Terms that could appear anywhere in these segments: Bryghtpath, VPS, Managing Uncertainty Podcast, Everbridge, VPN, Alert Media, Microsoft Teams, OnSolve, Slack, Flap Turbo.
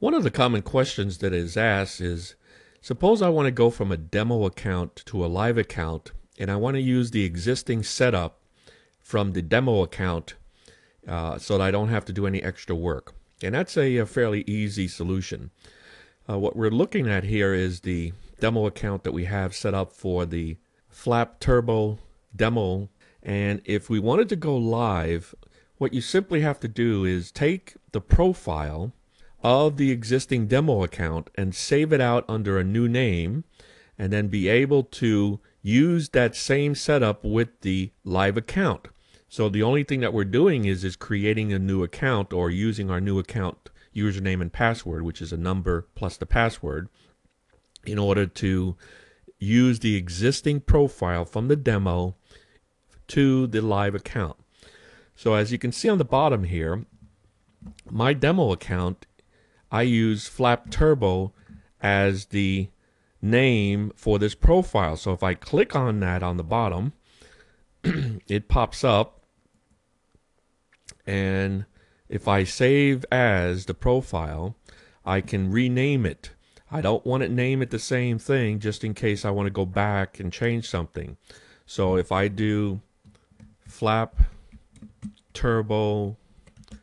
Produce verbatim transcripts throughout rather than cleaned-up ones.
One of the common questions that is asked is, suppose I want to go from a demo account to a live account, and I want to use the existing setup from the demo account uh, so that I don't have to do any extra work. And that's a, a fairly easy solution. Uh, what we're looking at here is the demo account that we have set up for the Flap Turbo demo. And if we wanted to go live, what you simply have to do is take the profile of the existing demo account and save it out under a new name, and then be able to use that same setup with the live account. So the only thing that we're doing is is creating a new account, or using our new account username and password, which is a number plus the password, in order to use the existing profile from the demo to the live account. So as you can see on the bottom here, my demo account, I use Flap Turbo as the name for this profile. So if I click on that on the bottom, it pops up, and if I save as the profile, I can rename it. I don't want to name it the same thing just in case I want to go back and change something. So if I do Flap Turbo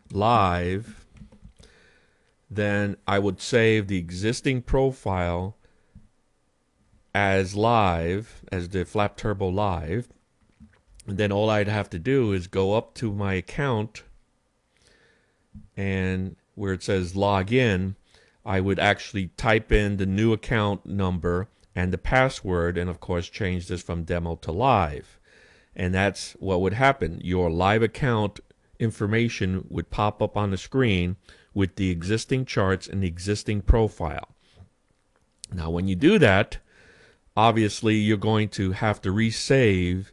Live, then I would save the existing profile as live, as the Flap Turbo Live, and then all I'd have to do is go up to my account, and where it says log in, I would actually type in the new account number and the password, and of course change this from demo to live, and that's what would happen. Your live account information would pop up on the screen with the existing charts and the existing profile. Now when you do that, obviously you're going to have to resave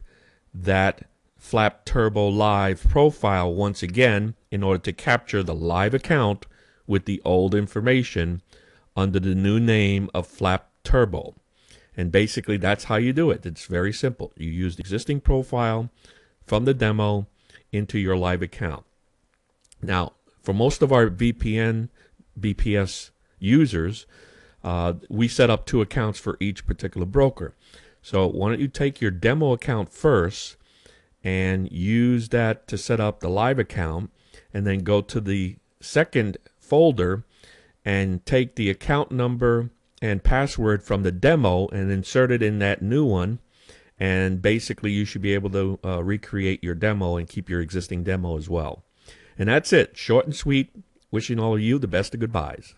that Flap Turbo Live profile once again in order to capture the live account with the old information under the new name of Flap Turbo. And basically that's how you do it. It's very simple. You use the existing profile from the demo into your live account. Now, for most of our V P N, V P S users, uh, we set up two accounts for each particular broker. So why don't you take your demo account first and use that to set up the live account, and then go to the second folder and take the account number and password from the demo and insert it in that new one. And basically you should be able to uh, recreate your demo and keep your existing demo as well. And that's it. Short and sweet. Wishing all of you the best of goodbyes.